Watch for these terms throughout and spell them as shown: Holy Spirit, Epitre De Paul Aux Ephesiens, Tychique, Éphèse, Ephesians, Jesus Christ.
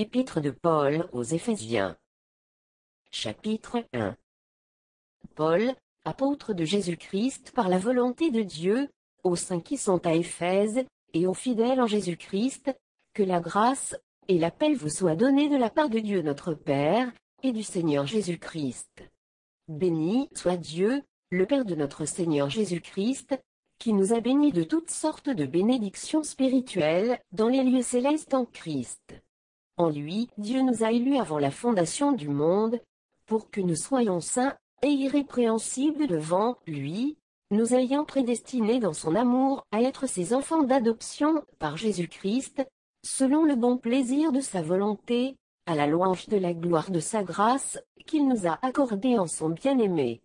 Épître de Paul aux Éphésiens. Chapitre 1. Paul, apôtre de Jésus-Christ par la volonté de Dieu, aux saints qui sont à Éphèse, et aux fidèles en Jésus-Christ, que la grâce et la paix vous soient données de la part de Dieu notre Père, et du Seigneur Jésus-Christ. Béni soit Dieu, le Père de notre Seigneur Jésus-Christ, qui nous a bénis de toutes sortes de bénédictions spirituelles dans les lieux célestes en Christ. En lui, Dieu nous a élus avant la fondation du monde, pour que nous soyons saints et irrépréhensibles devant lui, nous ayant prédestinés dans son amour à être ses enfants d'adoption par Jésus-Christ, selon le bon plaisir de sa volonté, à la louange de la gloire de sa grâce, qu'il nous a accordée en son bien-aimé.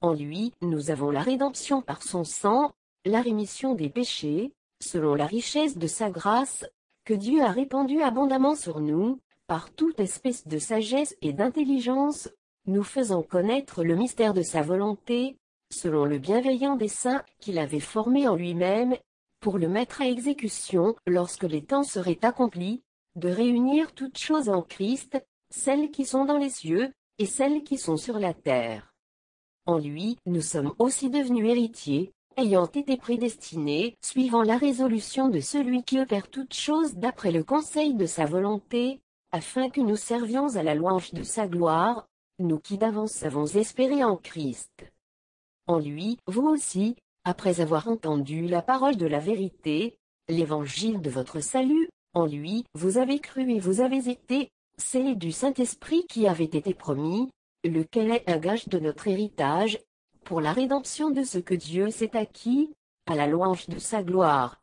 En lui, nous avons la rédemption par son sang, la rémission des péchés, selon la richesse de sa grâce, que Dieu a répandu abondamment sur nous, par toute espèce de sagesse et d'intelligence, nous faisant connaître le mystère de sa volonté, selon le bienveillant dessein qu'il avait formé en lui-même, pour le mettre à exécution lorsque les temps seraient accomplis, de réunir toutes choses en Christ, celles qui sont dans les cieux, et celles qui sont sur la terre. En lui, nous sommes aussi devenus héritiers, ayant été prédestinés, suivant la résolution de celui qui opère toutes choses d'après le conseil de sa volonté, afin que nous servions à la louange de sa gloire, nous qui d'avance avons espéré en Christ. En lui, vous aussi, après avoir entendu la parole de la vérité, l'évangile de votre salut, en lui, vous avez cru et vous avez été scellés du Saint-Esprit qui avait été promis, lequel est un gage de notre héritage, pour la rédemption de ce que Dieu s'est acquis, à la louange de sa gloire.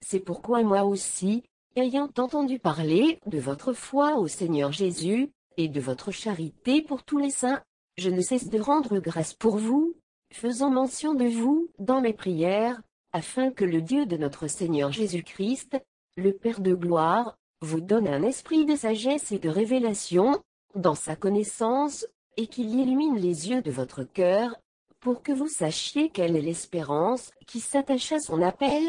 C'est pourquoi moi aussi, ayant entendu parler de votre foi au Seigneur Jésus, et de votre charité pour tous les saints, je ne cesse de rendre grâce pour vous, faisant mention de vous dans mes prières, afin que le Dieu de notre Seigneur Jésus-Christ, le Père de gloire, vous donne un esprit de sagesse et de révélation, dans sa connaissance, et qu'il illumine les yeux de votre cœur, pour que vous sachiez quelle est l'espérance qui s'attache à son appel,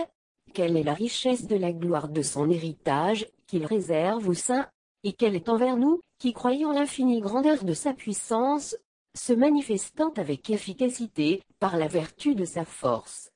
quelle est la richesse de la gloire de son héritage qu'il réserve aux saints, et quelle est envers nous, qui croyons l'infinie grandeur de sa puissance, se manifestant avec efficacité par la vertu de sa force.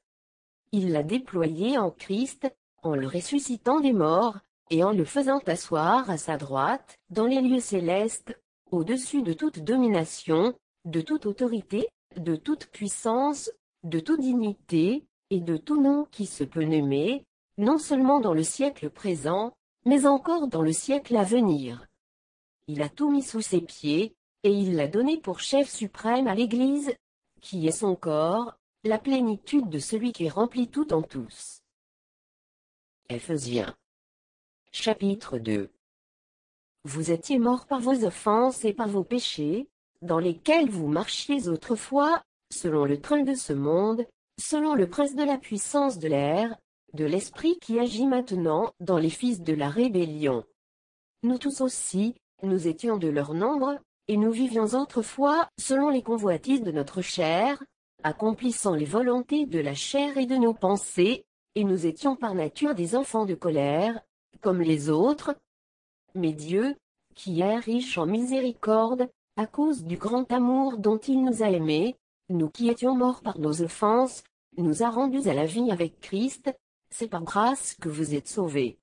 Il l'a déployée en Christ, en le ressuscitant des morts, et en le faisant asseoir à sa droite, dans les lieux célestes, au-dessus de toute domination, de toute autorité, de toute puissance, de toute dignité, et de tout nom qui se peut nommer, non seulement dans le siècle présent, mais encore dans le siècle à venir. Il a tout mis sous ses pieds, et il l'a donné pour chef suprême à l'Église, qui est son corps, la plénitude de celui qui remplit tout en tous. Éphésiens. Chapitre 2. Vous étiez morts par vos offenses et par vos péchés, dans lesquels vous marchiez autrefois, selon le train de ce monde, selon le prince de la puissance de l'air, de l'esprit qui agit maintenant dans les fils de la rébellion. Nous tous aussi, nous étions de leur nombre, et nous vivions autrefois selon les convoitises de notre chair, accomplissant les volontés de la chair et de nos pensées, et nous étions par nature des enfants de colère, comme les autres. Mais Dieu, qui est riche en miséricorde, à cause du grand amour dont il nous a aimés, nous qui étions morts par nos offenses, nous a rendus à la vie avec Christ, c'est par grâce que vous êtes sauvés.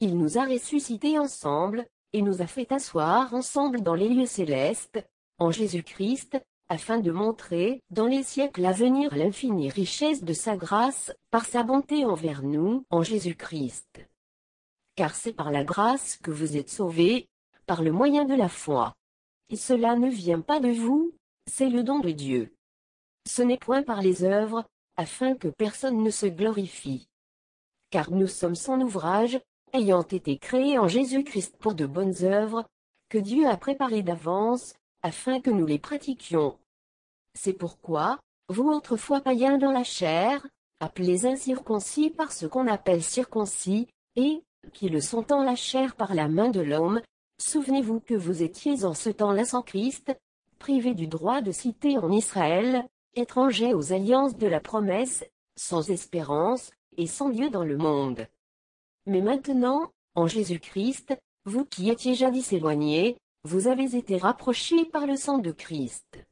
Il nous a ressuscités ensemble, et nous a fait asseoir ensemble dans les lieux célestes, en Jésus-Christ, afin de montrer, dans les siècles à venir, l'infinie richesse de sa grâce, par sa bonté envers nous, en Jésus-Christ. Car c'est par la grâce que vous êtes sauvés, par le moyen de la foi. Et cela ne vient pas de vous, c'est le don de Dieu. Ce n'est point par les œuvres, afin que personne ne se glorifie. Car nous sommes son ouvrage, ayant été créés en Jésus-Christ pour de bonnes œuvres, que Dieu a préparées d'avance, afin que nous les pratiquions. C'est pourquoi, vous autrefois païens dans la chair, appelés incirconcis par ce qu'on appelle circoncis, et, qui le sont en la chair par la main de l'homme, souvenez-vous que vous étiez en ce temps-là sans Christ, privés du droit de cité en Israël, étrangers aux alliances de la promesse, sans espérance, et sans Dieu dans le monde. Mais maintenant, en Jésus-Christ, Vous qui étiez jadis éloignés, vous avez été rapprochés par le sang de Christ.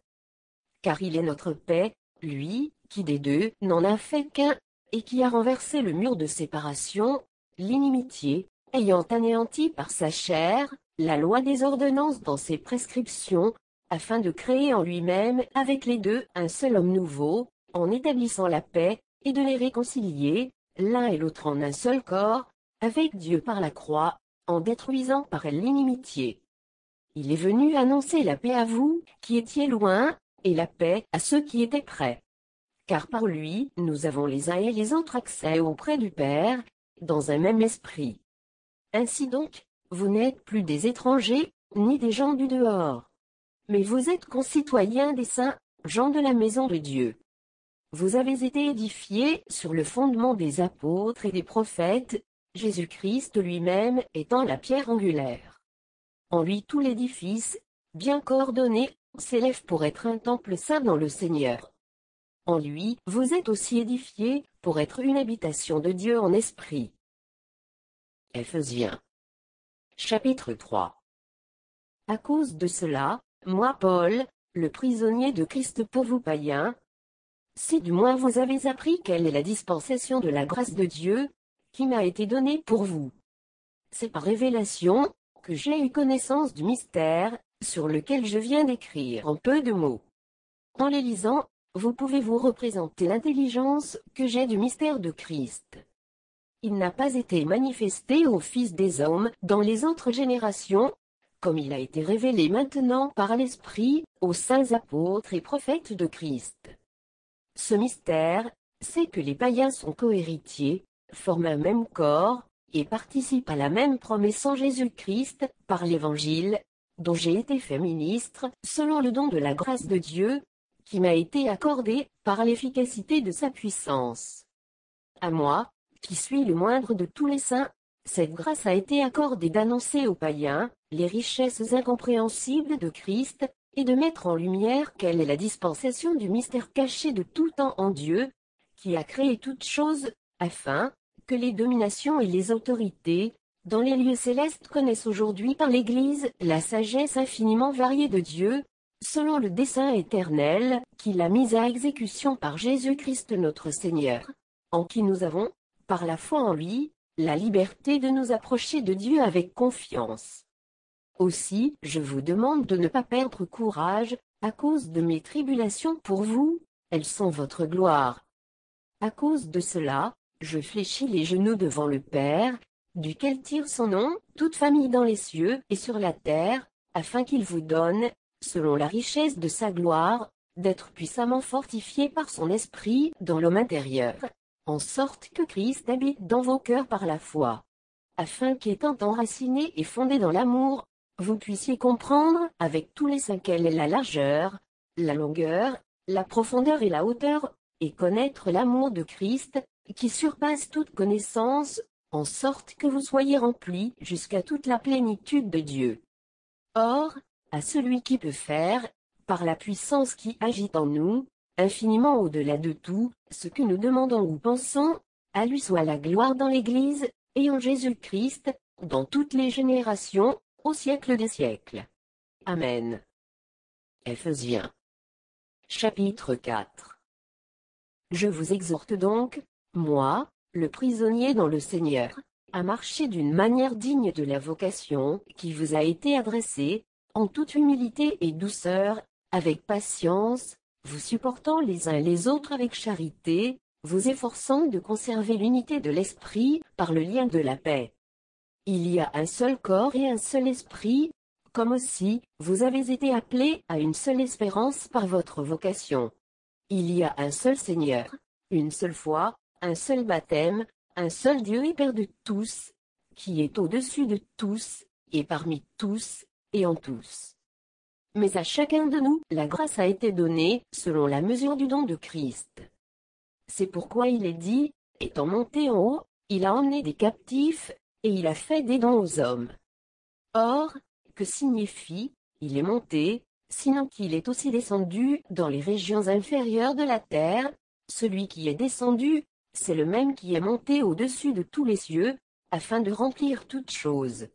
Car il est notre paix, lui, qui des deux n'en a fait qu'un, et qui a renversé le mur de séparation, l'inimitié, ayant anéanti par sa chair la loi des ordonnances dans ses prescriptions, afin de créer en lui-même avec les deux un seul homme nouveau, en établissant la paix, et de les réconcilier, l'un et l'autre en un seul corps, avec Dieu par la croix, en détruisant par elle l'inimitié. Il est venu annoncer la paix à vous, qui étiez loin, et la paix à ceux qui étaient près. Car par lui, nous avons les uns et les autres accès auprès du Père, dans un même esprit. Ainsi donc, vous n'êtes plus des étrangers, ni des gens du dehors. Mais vous êtes concitoyens des saints, gens de la maison de Dieu. Vous avez été édifiés sur le fondement des apôtres et des prophètes, Jésus-Christ lui-même étant la pierre angulaire. En lui tout l'édifice, bien coordonné, s'élève pour être un temple saint dans le Seigneur. En lui, vous êtes aussi édifiés pour être une habitation de Dieu en esprit. Ephésiens chapitre 3. À cause de cela, moi Paul, le prisonnier de Christ pour vous païens, si du moins vous avez appris quelle est la dispensation de la grâce de Dieu, qui m'a été donnée pour vous. C'est par révélation que j'ai eu connaissance du mystère, sur lequel je viens d'écrire en peu de mots. En les lisant, vous pouvez vous représenter l'intelligence que j'ai du mystère de Christ. Il n'a pas été manifesté aux fils des hommes dans les autres générations, comme il a été révélé maintenant par l'Esprit, aux saints apôtres et prophètes de Christ. Ce mystère, c'est que les païens sont cohéritiers, forment un même corps, et participent à la même promesse en Jésus-Christ, par l'Évangile, dont j'ai été fait ministre, selon le don de la grâce de Dieu, qui m'a été accordé, par l'efficacité de sa puissance. À moi, qui suis le moindre de tous les saints, cette grâce a été accordée d'annoncer aux païens, les richesses incompréhensibles de Christ, et de mettre en lumière quelle est la dispensation du mystère caché de tout temps en Dieu, qui a créé toutes choses, afin que les dominations et les autorités, dans les lieux célestes connaissent aujourd'hui par l'Église la sagesse infiniment variée de Dieu, selon le dessein éternel qu'il a mis à exécution par Jésus-Christ notre Seigneur, en qui nous avons, par la foi en lui, la liberté de nous approcher de Dieu avec confiance. Aussi, je vous demande de ne pas perdre courage, à cause de mes tribulations pour vous, elles sont votre gloire. À cause de cela, je fléchis les genoux devant le Père, duquel tire son nom, toute famille dans les cieux et sur la terre, afin qu'il vous donne, selon la richesse de sa gloire, d'être puissamment fortifié par son esprit dans l'homme intérieur, en sorte que Christ habite dans vos cœurs par la foi, afin qu'étant enraciné et fondé dans l'amour, vous puissiez comprendre, avec tous les saints quelle est la largeur, la longueur, la profondeur et la hauteur, et connaître l'amour de Christ, qui surpasse toute connaissance, en sorte que vous soyez remplis jusqu'à toute la plénitude de Dieu. Or, à celui qui peut faire, par la puissance qui agit en nous, infiniment au-delà de tout, ce que nous demandons ou pensons, à lui soit la gloire dans l'Église, et en Jésus-Christ, dans toutes les générations, au siècle des siècles. Amen. Ephésiens chapitre 4. Je vous exhorte donc, moi, le prisonnier dans le Seigneur, à marcher d'une manière digne de la vocation qui vous a été adressée, en toute humilité et douceur, avec patience, vous supportant les uns les autres avec charité, vous efforçant de conserver l'unité de l'esprit par le lien de la paix. Il y a un seul corps et un seul esprit, comme aussi, vous avez été appelés à une seule espérance par votre vocation. Il y a un seul Seigneur, une seule foi, un seul baptême, un seul Dieu et Père de tous, qui est au-dessus de tous, et parmi tous, et en tous. Mais à chacun de nous, la grâce a été donnée, selon la mesure du don de Christ. C'est pourquoi il est dit, étant monté en haut, il a emmené des captifs, et il a fait des dons aux hommes. Or, que signifie, il est monté, sinon qu'il est aussi descendu dans les régions inférieures de la terre, celui qui est descendu, c'est le même qui est monté au-dessus de tous les cieux, afin de remplir toutes choses.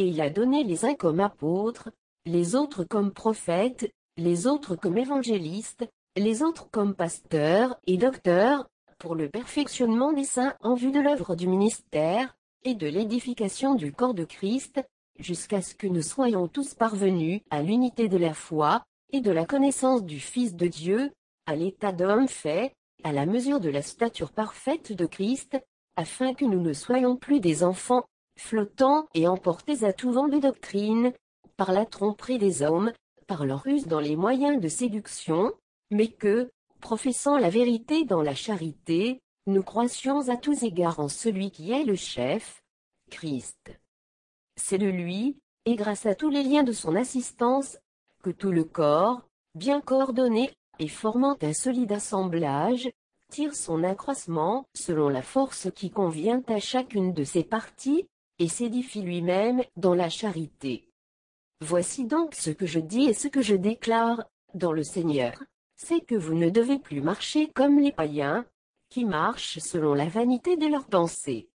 et il a donné les uns comme apôtres, les autres comme prophètes, les autres comme évangélistes, les autres comme pasteurs et docteurs, pour le perfectionnement des saints en vue de l'œuvre du ministère, et de l'édification du corps de Christ, jusqu'à ce que nous soyons tous parvenus à l'unité de la foi, et de la connaissance du Fils de Dieu, à l'état d'homme fait, à la mesure de la stature parfaite de Christ, afin que nous ne soyons plus des enfants, flottants et emportés à tout vent de doctrine, par la tromperie des hommes, par leur ruse dans les moyens de séduction, mais que, professant la vérité dans la charité, nous croissions à tous égards en celui qui est le chef, Christ. C'est de lui, et grâce à tous les liens de son assistance, que tout le corps, bien coordonné, et formant un solide assemblage, tire son accroissement selon la force qui convient à chacune de ses parties, et s'édifie lui-même dans la charité. Voici donc ce que je dis et ce que je déclare, dans le Seigneur, c'est que vous ne devez plus marcher comme les païens, qui marchent selon la vanité de leurs pensées.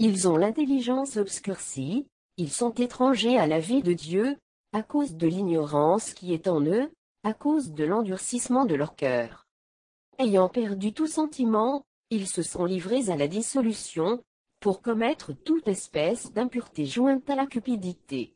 Ils ont l'intelligence obscurcie, ils sont étrangers à la vie de Dieu, à cause de l'ignorance qui est en eux, à cause de l'endurcissement de leur cœur. Ayant perdu tout sentiment, ils se sont livrés à la dissolution, pour commettre toute espèce d'impureté jointe à la cupidité.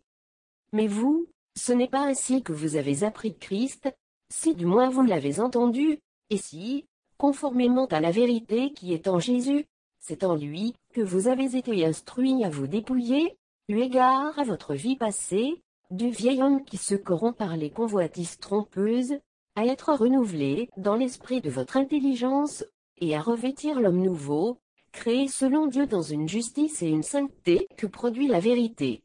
Mais vous, ce n'est pas ainsi que vous avez appris Christ, si du moins vous l'avez entendu, et si, conformément à la vérité qui est en Jésus, c'est en lui que vous avez été instruits à vous dépouiller, eu égard à votre vie passée, du vieil homme qui se corrompt par les convoitises trompeuses, à être renouvelé dans l'esprit de votre intelligence, et à revêtir l'homme nouveau, créé selon Dieu dans une justice et une sainteté que produit la vérité.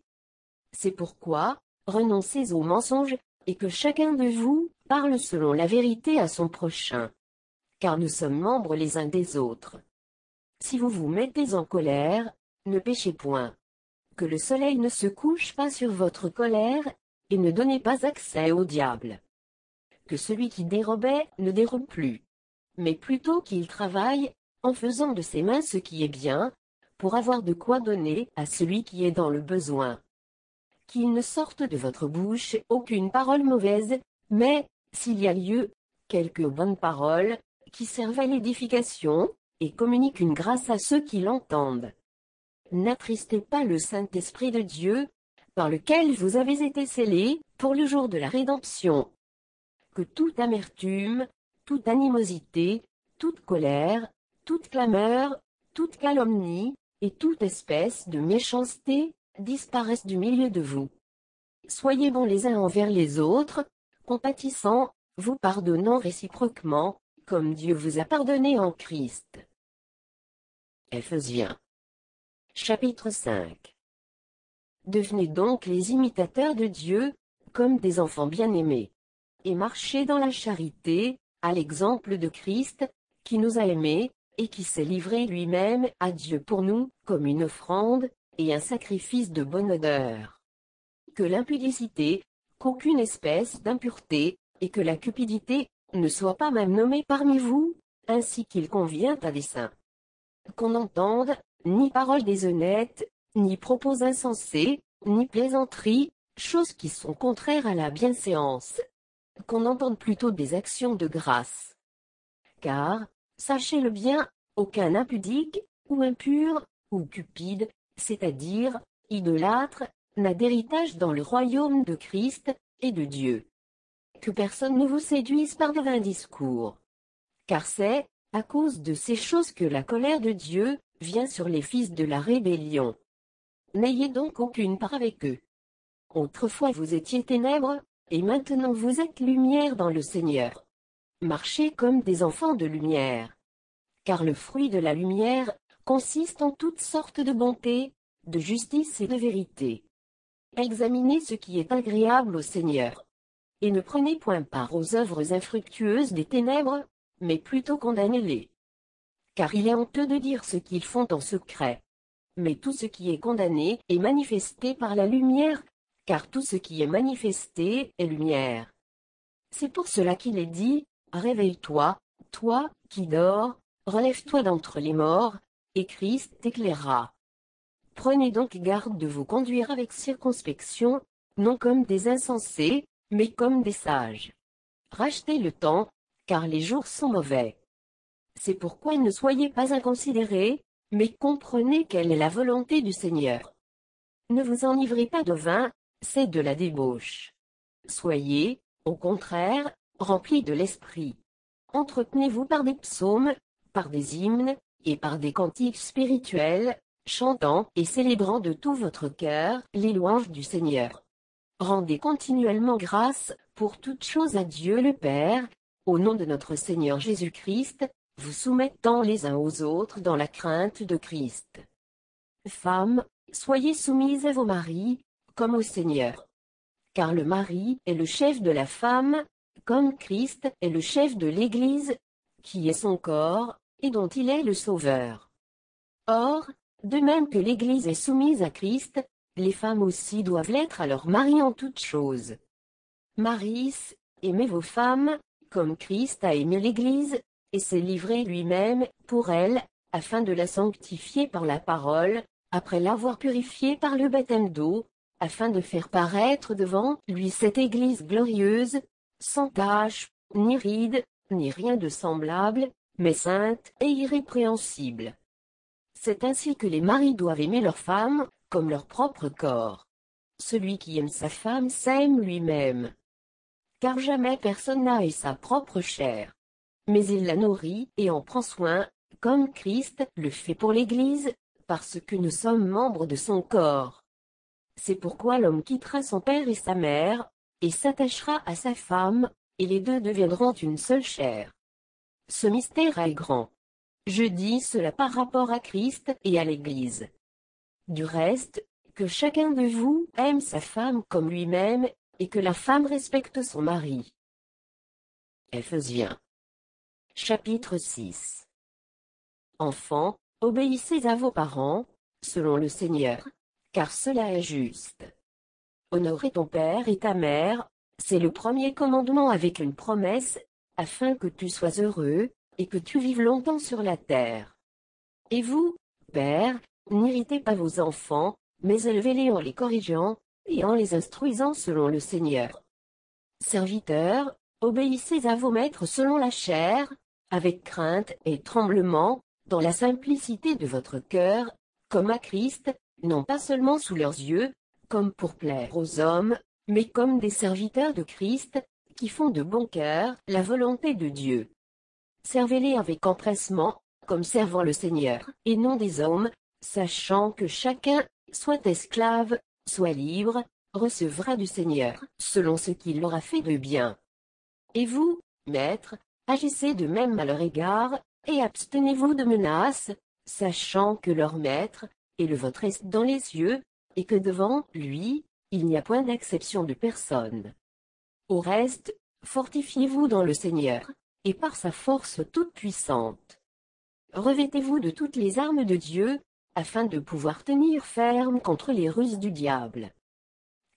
C'est pourquoi, renoncez aux mensonges, et que chacun de vous parle selon la vérité à son prochain. Car nous sommes membres les uns des autres. Si vous vous mettez en colère, ne péchez point. Que le soleil ne se couche pas sur votre colère, et ne donnez pas accès au diable. Que celui qui dérobait ne dérobe plus, mais plutôt qu'il travaille, en faisant de ses mains ce qui est bien, pour avoir de quoi donner à celui qui est dans le besoin. Qu'il ne sorte de votre bouche aucune parole mauvaise, mais, s'il y a lieu, quelques bonnes paroles, qui servent à l'édification, et communiquent une grâce à ceux qui l'entendent. N'attristez pas le Saint-Esprit de Dieu, par lequel vous avez été scellés, pour le jour de la rédemption. Que toute amertume, toute animosité, toute colère, toute clameur, toute calomnie, et toute espèce de méchanceté, disparaissent du milieu de vous. Soyez bons les uns envers les autres, compatissants, vous pardonnant réciproquement, comme Dieu vous a pardonné en Christ. Ephésiens chapitre 5. Devenez donc les imitateurs de Dieu, comme des enfants bien-aimés, et marchez dans la charité, à l'exemple de Christ, qui nous a aimés, et qui s'est livré lui-même à Dieu pour nous, comme une offrande, et un sacrifice de bonne odeur. Que l'impudicité, qu'aucune espèce d'impureté, et que la cupidité, ne soit pas même nommée parmi vous, ainsi qu'il convient à des saints. Qu'on n'entende, ni parole déshonnête, ni propos insensés, ni plaisanteries, choses qui sont contraires à la bienséance. Qu'on entende plutôt des actions de grâce. Car, sachez-le bien, aucun impudique, ou impur, ou cupide, c'est-à-dire, idolâtre, n'a d'héritage dans le royaume de Christ, et de Dieu. Que personne ne vous séduise par de vains discours. Car c'est, à cause de ces choses que la colère de Dieu vient sur les fils de la rébellion. N'ayez donc aucune part avec eux. Autrefois vous étiez ténèbres, et maintenant vous êtes lumière dans le Seigneur. Marchez comme des enfants de lumière. Car le fruit de la lumière consiste en toutes sortes de bonté, de justice et de vérité. Examinez ce qui est agréable au Seigneur. Et ne prenez point part aux œuvres infructueuses des ténèbres, mais plutôt condamnez-les. Car il est honteux de dire ce qu'ils font en secret. Mais tout ce qui est condamné est manifesté par la lumière, car tout ce qui est manifesté est lumière. C'est pour cela qu'il est dit, réveille-toi, toi qui dors, relève-toi d'entre les morts, et Christ t'éclairera. Prenez donc garde de vous conduire avec circonspection, non comme des insensés, mais comme des sages. Rachetez le temps, car les jours sont mauvais. C'est pourquoi ne soyez pas inconsidérés, mais comprenez quelle est la volonté du Seigneur. Ne vous enivrez pas de vin, c'est de la débauche. Soyez, au contraire, remplis de l'esprit. Entretenez-vous par des psaumes, par des hymnes, et par des cantiques spirituels, chantant et célébrant de tout votre cœur les louanges du Seigneur. Rendez continuellement grâce pour toutes choses à Dieu le Père, au nom de notre Seigneur Jésus-Christ, vous soumettant les uns aux autres dans la crainte de Christ. Femmes, soyez soumises à vos maris, comme au Seigneur. Car le mari est le chef de la femme, comme Christ est le chef de l'Église, qui est son corps, et dont il est le Sauveur. Or, de même que l'Église est soumise à Christ, les femmes aussi doivent l'être à leur mari en toutes choses. Maris, aimez vos femmes, comme Christ a aimé l'Église, et s'est livré lui-même pour elle, afin de la sanctifier par la parole, après l'avoir purifiée par le baptême d'eau, afin de faire paraître devant lui cette Église glorieuse, sans tache, ni ride, ni rien de semblable, mais sainte et irrépréhensible. C'est ainsi que les maris doivent aimer leurs femmes, comme leur propre corps. Celui qui aime sa femme s'aime lui-même. Car jamais personne n'a eu sa propre chair. Mais il la nourrit et en prend soin, comme Christ le fait pour l'Église, parce que nous sommes membres de son corps. C'est pourquoi l'homme quittera son père et sa mère, et s'attachera à sa femme, et les deux deviendront une seule chair. Ce mystère est grand. Je dis cela par rapport à Christ et à l'Église. Du reste, que chacun de vous aime sa femme comme lui-même, et que la femme respecte son mari. Ephésiens chapitre 6. Enfants, obéissez à vos parents, selon le Seigneur, car cela est juste. Honorer ton père et ta mère, c'est le premier commandement avec une promesse, afin que tu sois heureux, et que tu vives longtemps sur la terre. Et vous, pères, n'irritez pas vos enfants, mais élevez-les en les corrigeant, et en les instruisant selon le Seigneur. Serviteurs, obéissez à vos maîtres selon la chair, avec crainte et tremblement, dans la simplicité de votre cœur, comme à Christ, non pas seulement sous leurs yeux, comme pour plaire aux hommes, mais comme des serviteurs de Christ, qui font de bon cœur la volonté de Dieu. Servez-les avec empressement, comme servant le Seigneur, et non des hommes, sachant que chacun, soit esclave, soit libre, recevra du Seigneur, selon ce qu'il aura fait de bien. Et vous, maîtres, agissez de même à leur égard, et abstenez-vous de menaces, sachant que leur maître est le vôtre dans les cieux, et que devant lui, il n'y a point d'acception de personne. Au reste, fortifiez-vous dans le Seigneur, et par sa force toute puissante. Revêtez-vous de toutes les armes de Dieu, afin de pouvoir tenir ferme contre les ruses du diable.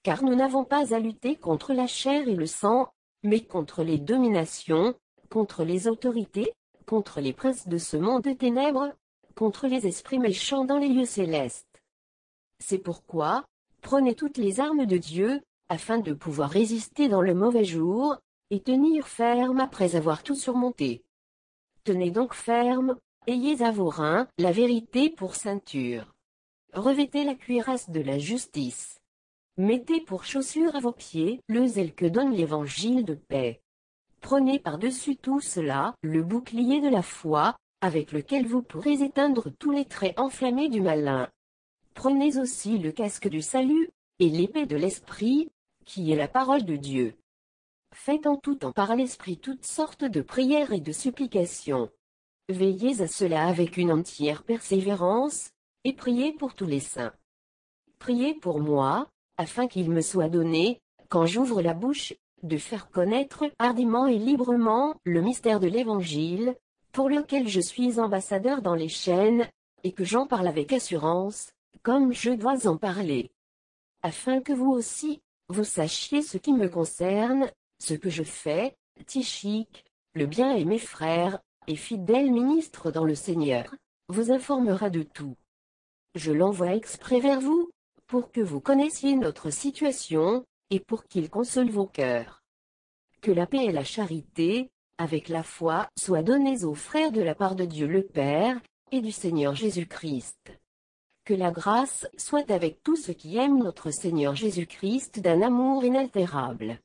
Car nous n'avons pas à lutter contre la chair et le sang, mais contre les dominations, contre les autorités, contre les princes de ce monde de ténèbres, contre les esprits méchants dans les lieux célestes. C'est pourquoi, prenez toutes les armes de Dieu, afin de pouvoir résister dans le mauvais jour, et tenir ferme après avoir tout surmonté. Tenez donc ferme, ayez à vos reins la vérité pour ceinture. Revêtez la cuirasse de la justice. Mettez pour chaussures à vos pieds le zèle que donne l'évangile de paix. Prenez par-dessus tout cela le bouclier de la foi, avec lequel vous pourrez éteindre tous les traits enflammés du malin. Prenez aussi le casque du salut, et l'épée de l'esprit, qui est la parole de Dieu. Faites en tout temps par l'esprit toutes sortes de prières et de supplications. Veillez à cela avec une entière persévérance, et priez pour tous les saints. Priez pour moi, afin qu'il me soit donné, quand j'ouvre la bouche, de faire connaître hardiment et librement le mystère de l'Évangile, pour lequel je suis ambassadeur dans les chaînes, et que j'en parle avec assurance, comme je dois en parler. Afin que vous aussi, vous sachiez ce qui me concerne, ce que je fais, Tychique, le bien et mes frères, et fidèles ministres dans le Seigneur, vous informera de tout. je l'envoie exprès vers vous, pour que vous connaissiez notre situation, et pour qu'il console vos cœurs. Que la paix et la charité, avec la foi, soient données aux frères de la part de Dieu le Père, et du Seigneur Jésus-Christ. Que la grâce soit avec tous ceux qui aiment notre Seigneur Jésus-Christ d'un amour inaltérable.